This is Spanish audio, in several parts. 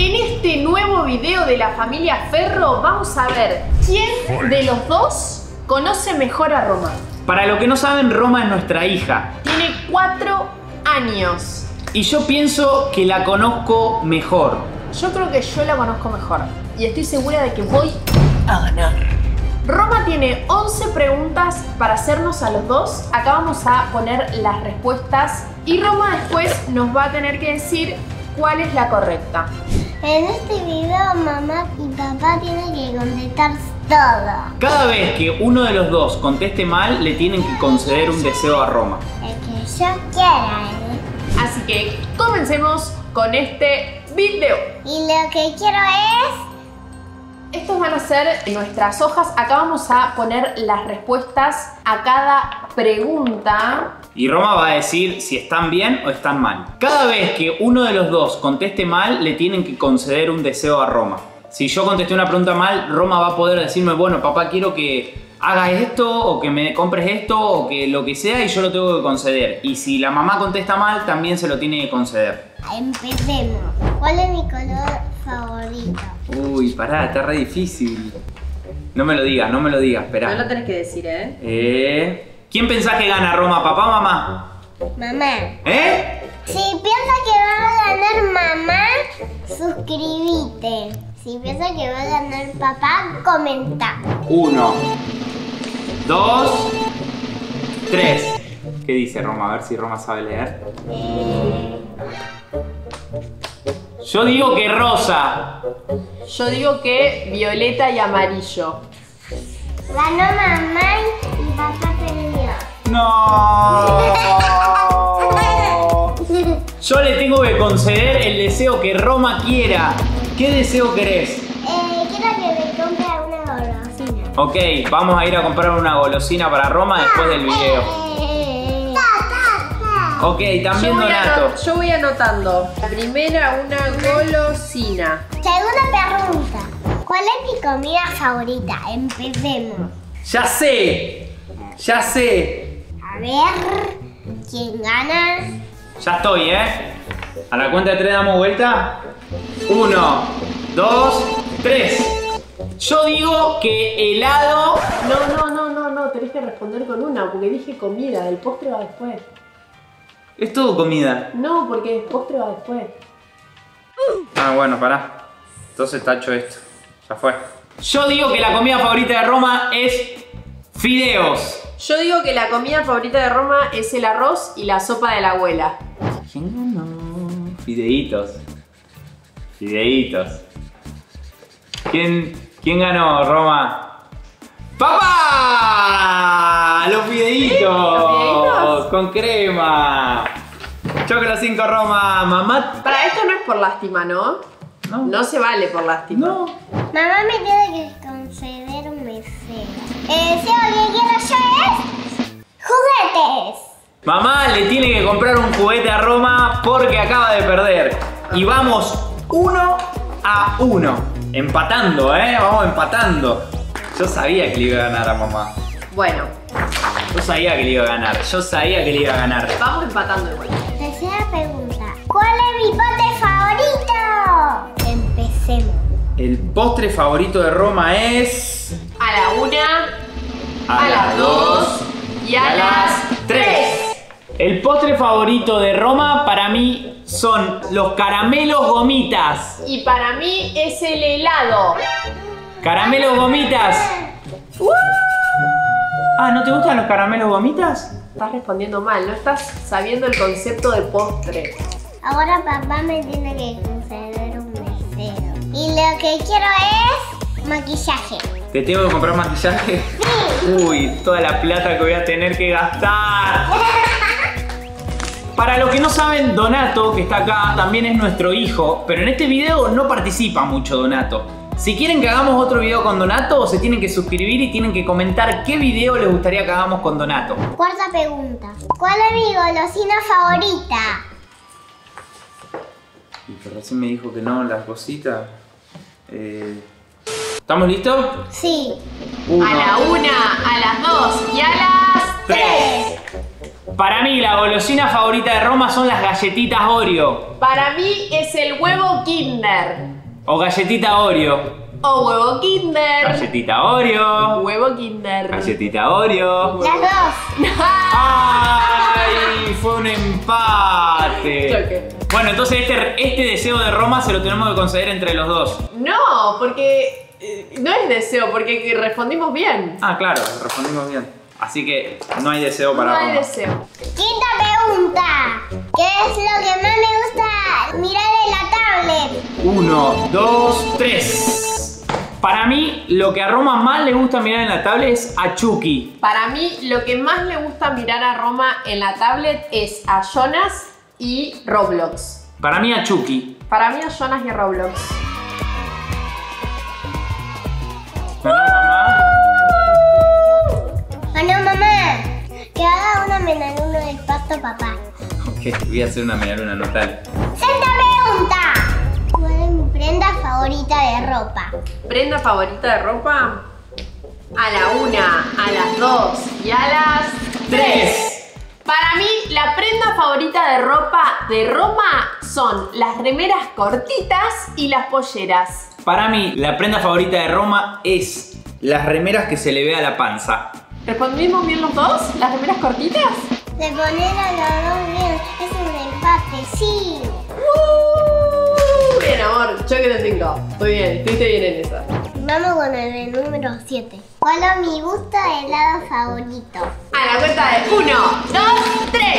En este nuevo video de la familia Ferro vamos a ver quién de los dos conoce mejor a Roma. Para los que no saben, Roma es nuestra hija. Tiene 4 años. Y yo pienso que la conozco mejor. Yo creo que yo la conozco mejor. Y estoy segura de que voy a ganar. Roma tiene 11 preguntas para hacernos a los dos. Acá vamos a poner las respuestas. Y Roma después nos va a tener que decir cuál es la correcta. En este video mamá y papá tienen que contestar todo. Cada vez que uno de los dos conteste mal, le tienen que conceder un deseo a Roma. El que yo quiera. Así que comencemos con este video. Y lo que quiero es... Estos van a ser nuestras hojas. Acá vamos a poner las respuestas a cada pregunta. Y Roma va a decir si están bien o están mal. Cada vez que uno de los dos conteste mal, le tienen que conceder un deseo a Roma. Si yo contesté una pregunta mal, Roma va a poder decirme, bueno, papá, quiero que hagas esto o que me compres esto o que lo que sea, y yo lo tengo que conceder. Y si la mamá contesta mal, también se lo tiene que conceder. Empecemos. ¿Cuál es mi color favorito? Uy, pará, está re difícil. No me lo digas, no me lo digas, esperá. No lo tenés que decir, ¿eh? ¿Quién pensás que gana, Roma? ¿Papá o mamá? Mamá. ¿Eh? Si piensas que va a ganar mamá, suscríbete. Si piensas que va a ganar papá, comenta. 1, 2, 3. ¿Qué dice Roma? A ver si Roma sabe leer. Yo digo que rosa. Yo digo que violeta y amarillo. Ganó mamá y papá perdió. ¡No! Yo le tengo que conceder el deseo que Roma quiera. ¿Qué deseo querés? Quiero que me compre una golosina. Ok, vamos a ir a comprar una golosina para Roma después del video. Ok, también Donato. Yo voy anotando. La primera, una golosina. Segunda pregunta. ¿Cuál es mi comida favorita? Empecemos. Ya sé, ya sé. A ver, ¿quién gana? Ya estoy, ¿eh? A la cuenta de 3 damos vuelta. 1, 2, 3. Yo digo que helado. No, tenés que responder con una, porque dije comida, el postre va después. Es todo comida. No, porque el postre va después. Ah, bueno, pará. Entonces tacho esto. Ya fue. Yo digo que la comida favorita de Roma es fideos. Yo digo que la comida favorita de Roma es el arroz y la sopa de la abuela. ¿Quién ganó? Fideitos. Fideitos. ¿Quién ganó, Roma? ¡Papá! ¡Los fideitos! ¿Sí? ¿Los fideitos? Con crema. Chocolate 5, Roma. Mamá. Para esto no es por lástima, ¿no? No. No se vale por lástima. No. Mamá me tiene que conceder un deseo. El deseo que quiero yo es... ¡juguetes! Mamá le tiene que comprar un juguete a Roma porque acaba de perder. Y vamos... 1-1. Empatando, vamos empatando. Yo sabía que le iba a ganar a mamá. Bueno. Yo sabía que le iba a ganar, yo sabía que le iba a ganar. Vamos empatando igual. Tercera pregunta. ¿Cuál es mi postre favorito? Empecemos. El postre favorito de Roma es... A la 1, a las 2 y a las 3. El postre favorito de Roma para mí son los caramelos gomitas. Y para mí es el helado. ¡Caramelos gomitas! Ah, ¿no te gustan los caramelos gomitas? Estás respondiendo mal, no estás sabiendo el concepto de postre. Ahora papá me tiene que conceder un deseo. Y lo que quiero es maquillaje. ¿Te tengo que comprar maquillaje? Sí. Uy, toda la plata que voy a tener que gastar. Para los que no saben, Donato, que está acá, también es nuestro hijo, pero en este video no participa mucho Donato. Si quieren que hagamos otro video con Donato, se tienen que suscribir y tienen que comentar qué video les gustaría que hagamos con Donato. Cuarta pregunta. ¿Cuál es mi golosina favorita? Y por recién me dijo que no, las cositas. ¿Estamos listos? Sí. 1. A la 1, a las 2 y a las 3. Para mí la golosina favorita de Roma son las galletitas Oreo. Para mí es el huevo Kinder. O galletita Oreo. O huevo Kinder. Galletita Oreo. Huevo Kinder. Galletita Oreo. Las dos. ¡Ay! Fue un empate. Choque. Bueno, entonces este deseo de Roma se lo tenemos que conceder entre los dos. No, porque no es deseo, porque respondimos bien. Ah, claro, respondimos bien. Así que no hay deseo para Roma. No hay deseo. Quinta pregunta. ¿Qué es lo que más me gusta mirar en la tablet? 1, 2, 3. Para mí, lo que a Roma más le gusta mirar en la tablet es a Chucky. Para mí, lo que más le gusta mirar a Roma en la tablet es a Jonas y Roblox. Para mí, a Chucky. Para mí, a Jonas y a Roblox. ¡Ganó mamá! ¡Ganó mamá! Que haga una medialuna del pasto papá. Ok, voy a hacer una medialuna, no tal. ¡Sexta pregunta! Prenda favorita de ropa. ¿Prenda favorita de ropa? A la 1, a las 2 y a las 3. Para mí, la prenda favorita de ropa de Roma son las remeras cortitas y las polleras. Para mí, la prenda favorita de Roma es las remeras que se le ve a la panza. ¿Respondimos bien los dos? ¿Las remeras cortitas? Le ponen a los dos bien. Es un empate, sí. Bien, amor, yo que te tengo. Muy bien, estuviste bien en esa. Vamos con el número 7. ¿Cuál es mi gusto de helado favorito? A la cuenta de 1, 2, 3.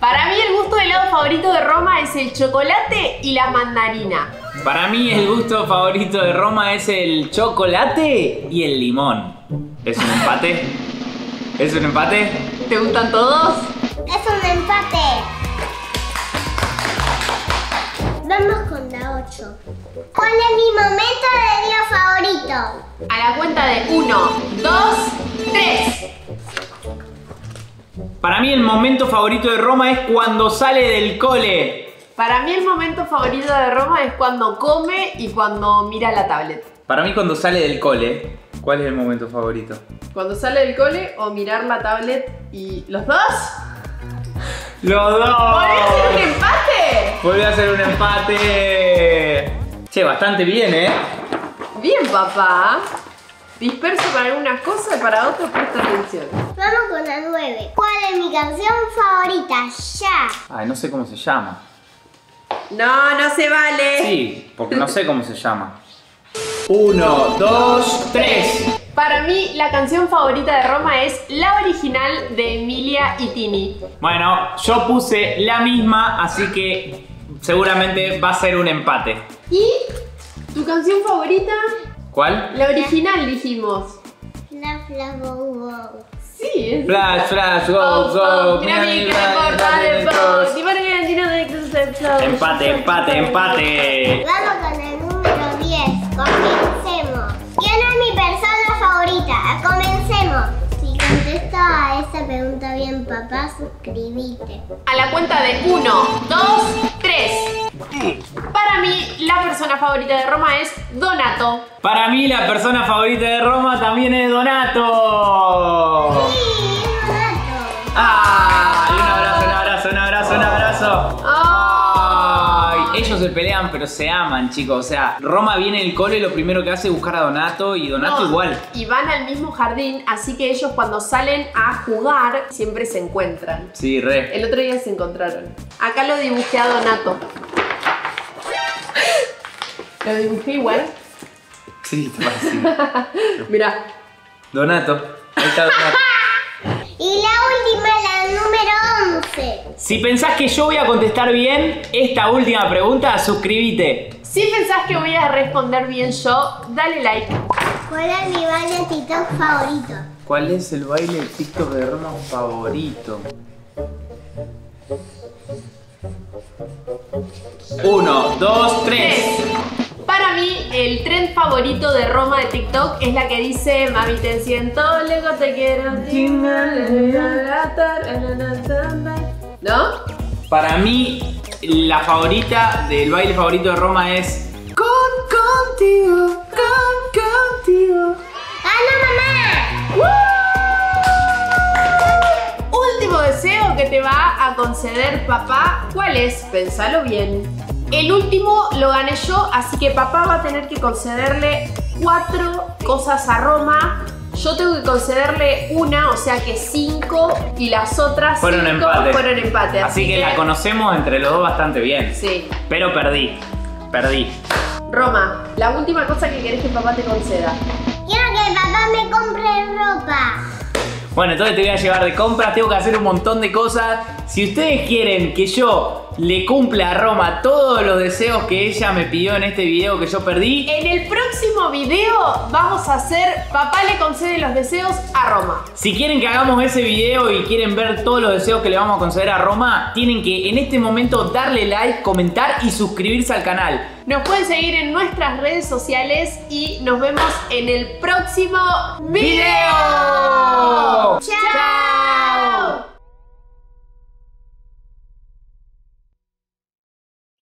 Para mí el gusto de helado favorito de Roma es el chocolate y la mandarina. Para mí el gusto favorito de Roma es el chocolate y el limón. ¿Es un empate? ¿Es un empate? ¿Te gustan todos? Es un empate. Vamos con la 8. ¿Cuál es mi momento de día favorito? A la cuenta de 1, 2, 3. Para mí el momento favorito de Roma es cuando sale del cole. Para mí el momento favorito de Roma es cuando come y cuando mira la tablet. Para mí cuando sale del cole. ¿Cuál es el momento favorito? ¿Cuando sale del cole o mirar la tablet y los dos? ¡Los dos! ¿Podría ser un empate? Volvió a hacer un empate. Che, bastante bien, ¿eh? Bien, papá. Disperso para algunas cosas y para otras presta atención. Vamos con la 9. ¿Cuál es mi canción favorita? Ya. Ay, no sé cómo se llama. No, no se vale. Sí, porque no sé cómo se llama. 1, 2, 3. Para mí, la canción favorita de Roma es la original de Emilia y Tini. Bueno, yo puse la misma, así que seguramente va a ser un empate. ¿Y tu canción favorita? ¿Cuál? La original, dijimos. Flash, flash, wow, wow. Sí, es flash, flash, wow, wow. Mira mi que me porta de voz. Empate, empate, empate. Vamos con el número 10. Comencemos. ¿Quién es mi persona favorita? Comencemos. Si contesto a esa pregunta bien, papá, suscríbete. A la cuenta de 1, 2, 3. Para mí, la persona favorita de Roma es Donato. Para mí, la persona favorita de Roma también es Donato. Sí, es Donato. ¡Ah! Un abrazo. Ellos se pelean, pero se aman, chicos. O sea, Roma viene del cole y lo primero que hace es buscar a Donato y Donato igual. Y van al mismo jardín, así que ellos cuando salen a jugar siempre se encuentran. Sí, re. El otro día se encontraron. Acá lo dibujé a Donato. ¿Lo dibujé igual? Sí, te parece. Mirá. Donato. Ahí está Donato. Y la última, la número 11. Si pensás que yo voy a contestar bien esta última pregunta, suscríbete. Si pensás que voy a responder bien yo, dale like. ¿Cuál es mi baile TikTok favorito? ¿Cuál es el baile TikTok de Roma favorito? 1, 2, 3. Para mí, el trend favorito de Roma de TikTok es la que dice: mami, te siento lejos, te quiero. ¿No? Para mí, la favorita del baile favorito de Roma es Contigo. ¡Ah, no, mamá! ¡Woo! Último deseo que te va a conceder papá. ¿Cuál es? Pensalo bien. El último lo gané yo, así que papá va a tener que concederle 4 cosas a Roma. Yo tengo que concederle una, o sea que 5, y las otras 5 fueron empate. Así que la conocemos entre los dos bastante bien. Sí. Pero perdí. Roma, la última cosa que querés que papá te conceda. Quiero que papá me compre ropa. Bueno, entonces te voy a llevar de compras, tengo que hacer un montón de cosas. Si ustedes quieren que yo le cumpla a Roma todos los deseos que ella me pidió en este video que yo perdí, en el próximo video vamos a hacer Papá le concede los deseos a Roma. Si quieren que hagamos ese video y quieren ver todos los deseos que le vamos a conceder a Roma, tienen que en este momento darle like, comentar y suscribirse al canal. Nos pueden seguir en nuestras redes sociales y nos vemos en el próximo video. ¡Chao!